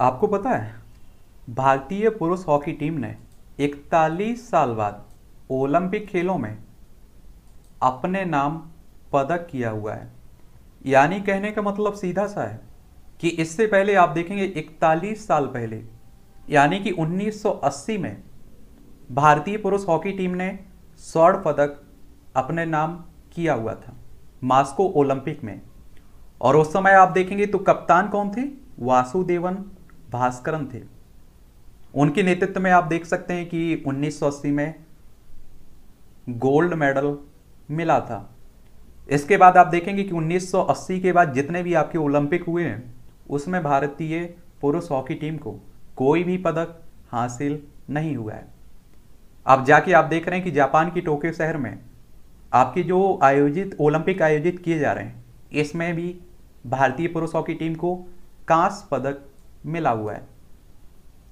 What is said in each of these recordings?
आपको पता है भारतीय पुरुष हॉकी टीम ने 41 साल बाद ओलंपिक खेलों में अपने नाम पदक किया हुआ है। यानी कहने का मतलब सीधा सा है कि इससे पहले आप देखेंगे 41 साल पहले यानी कि 1980 में भारतीय पुरुष हॉकी टीम ने स्वर्ण पदक अपने नाम किया हुआ था मास्को ओलंपिक में। और उस समय आप देखेंगे तो कप्तान कौन थे? वासुदेवन भास्करन थे। उनके नेतृत्व में आप देख सकते हैं कि 1980 में गोल्ड मेडल मिला था। इसके बाद आप देखेंगे कि 1980 के बाद जितने भी आपके ओलंपिक हुए हैं उसमें भारतीय पुरुष हॉकी टीम को कोई भी पदक हासिल नहीं हुआ है। अब जाके आप देख रहे हैं कि जापान की टोक्यो शहर में आपके जो आयोजित ओलंपिक आयोजित किए जा रहे हैं इसमें भी भारतीय पुरुष हॉकी टीम को कांस्य पदक मिला हुआ है।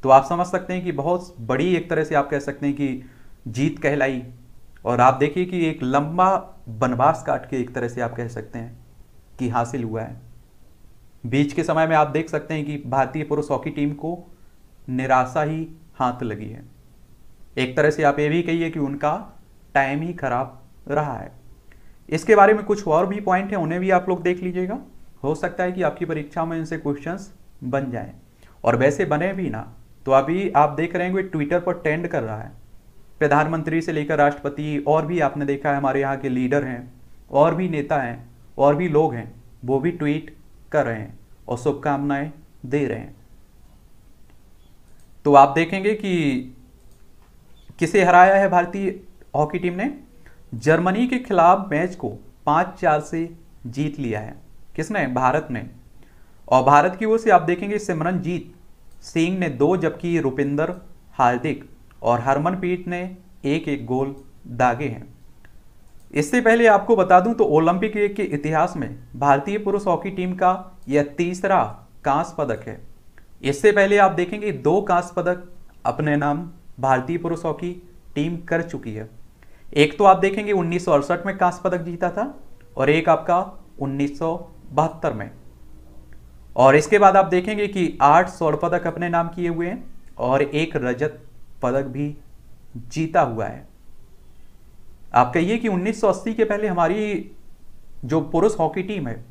तो आप समझ सकते हैं कि बहुत बड़ी एक तरह से आप कह सकते हैं कि जीत कहलाई। और आप देखिए कि एक लंबा बनवास काट के एक तरह से आप कह सकते हैं कि हासिल हुआ है। बीच के समय में आप देख सकते हैं कि भारतीय पुरुष हॉकी टीम को निराशा ही हाथ लगी है। एक तरह से आप ये भी कहिए कि उनका टाइम ही खराब रहा है। इसके बारे में कुछ और भी पॉइंट हैं, उन्हें भी आप लोग देख लीजिएगा। हो सकता है कि आपकी परीक्षा में इनसे क्वेश्चंस बन जाएं, और वैसे बने भी ना तो अभी आप देख रहे होंगे ट्विटर पर ट्रेंड कर रहा है। प्रधानमंत्री से लेकर राष्ट्रपति और भी आपने देखा है हमारे यहाँ के लीडर हैं और भी नेता हैं और भी लोग हैं, वो भी ट्वीट कर रहे हैं और शुभकामनाएं दे रहे हैं। तो आप देखेंगे कि किसे हराया है भारतीय हॉकी टीम ने? जर्मनी के खिलाफ मैच को 5-4 से जीत लिया है। किसने? भारत ने। और भारत की ओर से आप देखेंगे सिमरनजीत सिंह ने 2 जबकि रुपिंदर हार्दिक और हरमनप्रीत ने 1-1 गोल दागे हैं। इससे पहले आपको बता दूं तो ओलंपिक के इतिहास में भारतीय पुरुष हॉकी टीम का यह 3रा कांस्य पदक है। इससे पहले आप देखेंगे 2 कांस्य पदक अपने नाम भारतीय पुरुष हॉकी टीम कर चुकी है। एक तो आप देखेंगे 1968 में कांस्य पदक जीता था और एक आपका 1972 में। और इसके बाद आप देखेंगे कि 8 स्वर्ण पदक अपने नाम किए हुए हैं और 1 रजत पदक भी जीता हुआ है। आप कहिए कि 1980 के पहले हमारी जो पुरुष हॉकी टीम है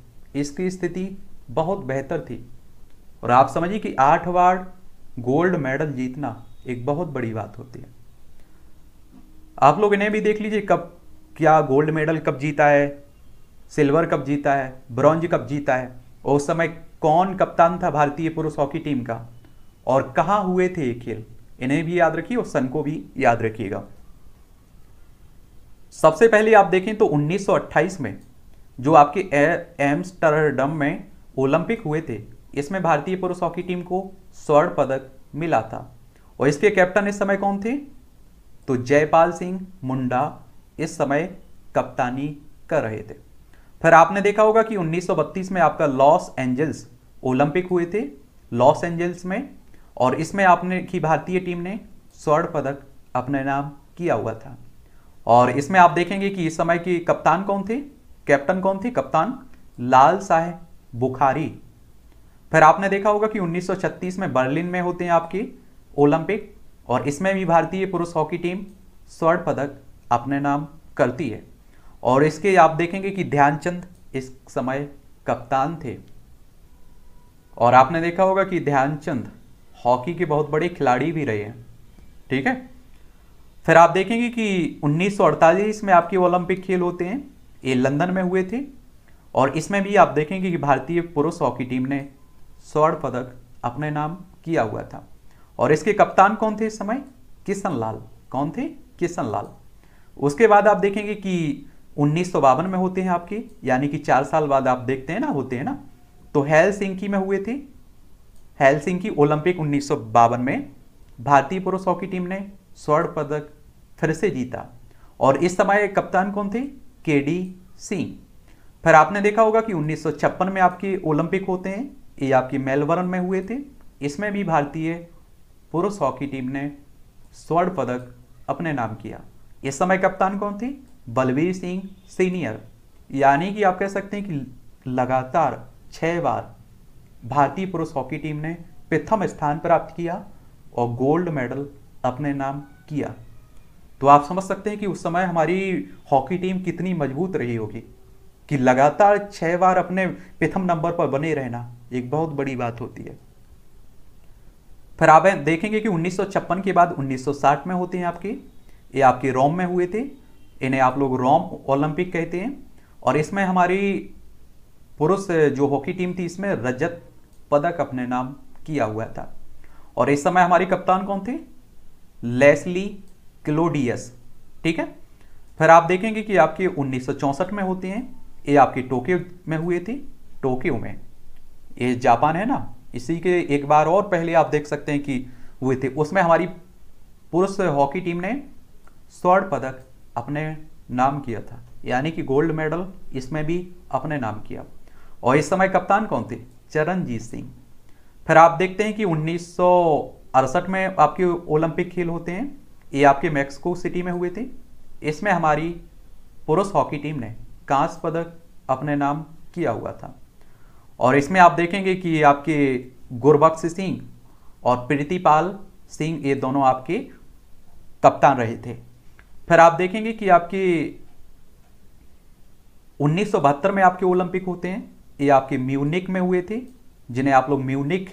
इसकी स्थिति बहुत बेहतर थी। और आप समझिए कि 8 बार गोल्ड मेडल जीतना एक बहुत बड़ी बात होती है। आप लोग इन्हें भी देख लीजिए, कब क्या गोल्ड मेडल कब जीता है, सिल्वर कब जीता है, ब्रॉन्ज कब जीता है, और उस समय कौन कप्तान था भारतीय पुरुष हॉकी टीम का और कहाँ हुए थे ये खेल। इन्हें भी याद रखिए और सन को भी याद रखिएगा। सबसे पहले आप देखें तो 1928 में जो आपके एम्स्टर्डम में ओलंपिक हुए थे इसमें भारतीय पुरुष हॉकी टीम को स्वर्ण पदक मिला था। और इसके कैप्टन इस समय कौन थे? तो जयपाल सिंह मुंडा इस समय कप्तानी कर रहे थे। फिर आपने देखा होगा कि 1932 में आपका लॉस एंजल्स ओलंपिक हुए थे लॉस एंजल्स में, और इसमें आपने की भारतीय टीम ने स्वर्ण पदक अपने नाम किया हुआ था। और इसमें आप देखेंगे कि इस समय की कप्तान कौन थे, कैप्टन कौन थे? कप्तान लाल साहेब बुखारी। फिर आपने देखा होगा कि 1936 में बर्लिन में होते हैं आपकी ओलंपिक, और इसमें भी भारतीय पुरुष हॉकी टीम स्वर्ण पदक अपने नाम करती है। और इसके आप देखेंगे कि ध्यानचंद इस समय कप्तान थे। और आपने देखा होगा कि ध्यानचंद हॉकी के बहुत बड़े खिलाड़ी भी रहे हैं, ठीक है। फिर आप देखेंगे कि 1948 में आपके ओलंपिक खेल होते हैं, ये लंदन में हुए थे, और इसमें भी आप देखेंगे कि भारतीय पुरुष हॉकी टीम ने स्वर्ण पदक अपने नाम किया हुआ था। और इसके कप्तान कौन थे इस समय? किशन लाल। कौन थे? किशन लाल। उसके बाद आप देखेंगे कि 1952 में होते हैं आपके, यानी कि 4 साल बाद आप देखते हैं ना, होते हैं ना, तो हेलसिंकी में हुए थे। हेलसिंकी ओलंपिक 1952 में भारतीय पुरुष हॉकी टीम ने स्वर्ण पदक फिर से जीता, और इस समय कप्तान कौन थे? केडी सिंह। फिर आपने देखा होगा कि 1956 में आपके ओलंपिक होते हैं, ये आपके मेलबर्न में हुए थे, इसमें भी भारतीय पुरुष हॉकी टीम ने स्वर्ण पदक अपने नाम किया। इस समय कप्तान कौन थे? बलवीर सिंह सीनियर। यानी कि आप कह सकते हैं कि लगातार 6 बार भारतीय पुरुष हॉकी टीम ने प्रथम स्थान प्राप्त किया और गोल्ड मेडल अपने नाम किया। तो आप समझ सकते हैं कि उस समय हमारी हॉकी टीम कितनी मजबूत रही होगी कि लगातार 6 बार अपने प्रथम नंबर पर बने रहना एक बहुत बड़ी बात होती है। फिर आप देखेंगे कि 1956 के बाद 1960 में होते हैं आपकी, ये आपके रोम में हुए थे, इन्हें आप लोग रोम ओलंपिक कहते हैं। और इसमें हमारी पुरुष जो हॉकी टीम थी इसमें रजत पदक अपने नाम किया हुआ था। और इस समय हमारी कप्तान कौन थे? लेसली क्लोडियस, ठीक है। फिर आप देखेंगे कि आपके 1964 में होते हैं, ये आपके टोक्यो में हुए थे। टोक्यो में ये जापान है ना, इसी के एक बार और पहले आप देख सकते हैं कि हुए थे। उसमें हमारी पुरुष हॉकी टीम ने स्वर्ण पदक अपने नाम किया था, यानी कि गोल्ड मेडल इसमें भी अपने नाम किया। और इस समय कप्तान कौन थे? चरणजीत सिंह। फिर आप देखते हैं कि 1968 में आपके ओलंपिक खेल होते हैं, ये आपके मैक्सिको सिटी में हुए थे। इसमें हमारी पुरुष हॉकी टीम ने कांस्य पदक अपने नाम किया हुआ था। और इसमें आप देखेंगे कि आपके गुरबख्श सिंह और प्रीतिपाल सिंह ये दोनों आपके कप्तान रहे थे। फिर आप देखेंगे कि आपके 1972 में आपके ओलंपिक होते हैं, ये आपके म्यूनिक में हुए थे, जिन्हें आप लोग म्यूनिक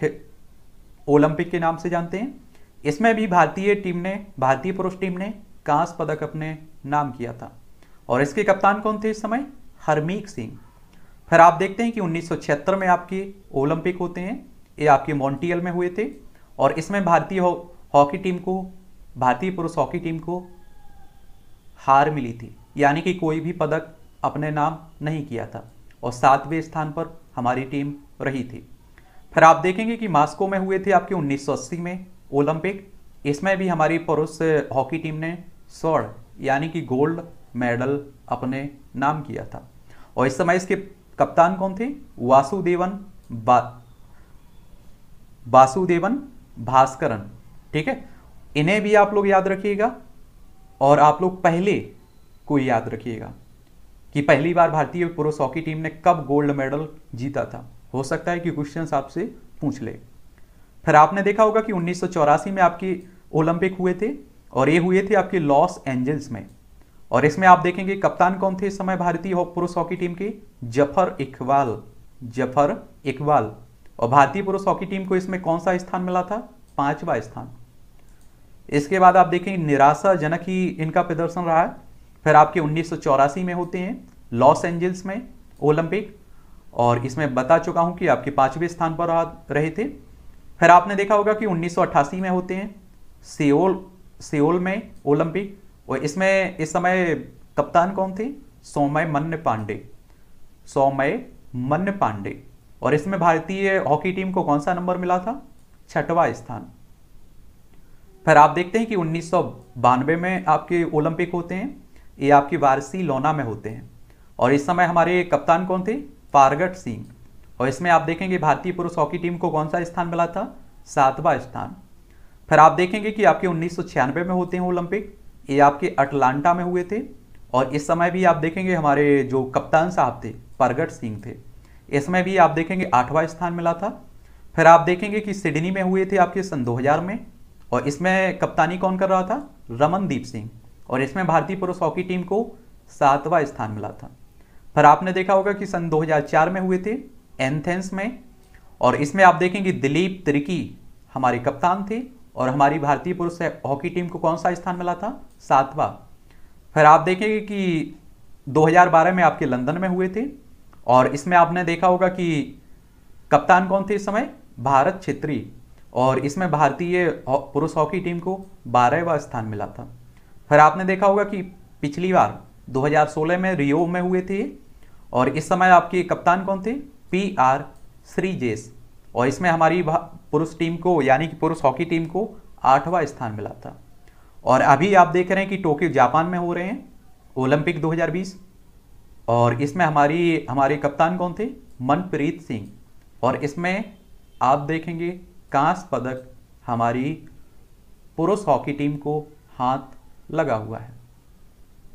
ओलंपिक के नाम से जानते हैं। इसमें भी भारतीय पुरुष टीम ने कांस्य पदक अपने नाम किया था। और इसके कप्तान कौन थे इस समय? हरमीक सिंह। फिर आप देखते हैं कि 1976 में आपके ओलंपिक होते हैं, ये आपके मॉन्ट्रियल में हुए थे। और इसमें भारतीय पुरुष हॉकी टीम को हार मिली थी, यानी कि कोई भी पदक अपने नाम नहीं किया था और 7वें स्थान पर हमारी टीम रही थी। फिर आप देखेंगे कि मास्को में हुए थे आपके 1980 में ओलंपिक, इसमें भी हमारी पुरुष हॉकी टीम ने स्वर्ण यानी कि गोल्ड मेडल अपने नाम किया था। और इस समय इसके कप्तान कौन थे? वासुदेवन भास्करन, ठीक है। इन्हें भी आप लोग याद रखिएगा और आप लोग पहले को याद रखिएगा कि पहली बार भारतीय पुरुष हॉकी टीम ने कब गोल्ड मेडल जीता था। हो सकता है कि क्वेश्चन आपसे पूछ ले। फिर आपने देखा होगा कि 1984 में आपकी ओलंपिक हुए थे और ये हुए थे आपके लॉस एंजल्स में। और इसमें आप देखेंगे कप्तान कौन थे इस समय भारतीय पुरुष हॉकी टीम के? जफर इकबाल। और भारतीय पुरुष हॉकी टीम को इसमें कौन सा स्थान मिला था? 5वां स्थान। इसके बाद आप देखेंगे निराशाजनक ही इनका प्रदर्शन रहा है। फिर आपके 1984 में होते हैं लॉस एंजल्स में ओलंपिक, और इसमें बता चुका हूं कि आपके 5वें स्थान पर रहे थे। फिर आपने देखा होगा कि 1988 में होते हैं सियोल में ओलंपिक, और इसमें इस समय कप्तान कौन थे? सोमय मन्न पांडे। और इसमें भारतीय हॉकी टीम को कौन सा नंबर मिला था? 6वां स्थान। फिर आप देखते हैं कि 1992 में आपके ओलंपिक होते हैं, ये आपकी बार्सिलोना में होते हैं। और इस समय हमारे कप्तान कौन थे? पारगट सिंह। और इसमें आप देखेंगे भारतीय पुरुष हॉकी टीम को कौन सा स्थान मिला था? 7वां स्थान। फिर आप देखेंगे कि आपके 1996 में होते हैं ओलंपिक, ये आपके अटलांटा में हुए थे। और इस समय भी आप देखेंगे हमारे जो कप्तान साहब थे पारगट सिंह थे, इसमें भी आप देखेंगे 8वां स्थान मिला था। फिर आप देखेंगे कि सिडनी में हुए थे आपके सन 2000 में, और इसमें कप्तानी कौन कर रहा था? रमनदीप सिंह। और इसमें भारतीय पुरुष हॉकी टीम को 7वां स्थान मिला था। फिर आपने देखा होगा कि सन 2004 में हुए थे एथेंस में, और इसमें आप देखेंगे दिलीप तिरकी हमारे कप्तान थे और हमारी भारतीय पुरुष हॉकी टीम को कौन सा स्थान मिला था? 7वां। फिर आप देखेंगे कि 2012 में आपके लंदन में हुए थे, और इसमें आपने देखा होगा कि कप्तान कौन थे इस समय? भारत छेत्री। और इसमें भारतीय पुरुष हॉकी टीम को 12वां स्थान मिला था। फिर आपने देखा होगा कि पिछली बार 2016 में रियो में हुए थे, और इस समय आपके कप्तान कौन थे? पीआर श्रीजेश। और इसमें हमारी पुरुष टीम को यानी कि पुरुष हॉकी टीम को 8वां स्थान मिला था। और अभी आप देख रहे हैं कि टोक्यो जापान में हो रहे हैं ओलंपिक 2020, और इसमें हमारे कप्तान कौन थे? मनप्रीत सिंह। और इसमें आप देखेंगे कांस्य पदक हमारी पुरुष हॉकी टीम को हाथ लगा हुआ है।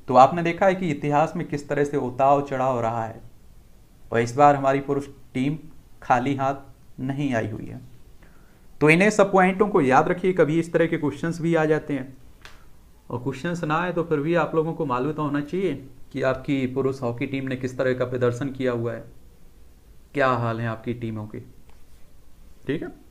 तो आपने देखा है कि इतिहास में किस तरह से उतार चढ़ाव रहा है, और इस बार हमारी पुरुष टीम खाली हाथ नहीं आई हुई है। तो इन्हें सब पॉइंटों को याद रखिए, कभी इस तरह के क्वेश्चंस भी आ जाते हैं और क्वेश्चंस ना आए तो फिर भी आप लोगों को मालूम तो होना चाहिए कि आपकी पुरुष हॉकी टीम ने किस तरह का प्रदर्शन किया हुआ है, क्या हाल है आपकी टीमों के। ठीक है।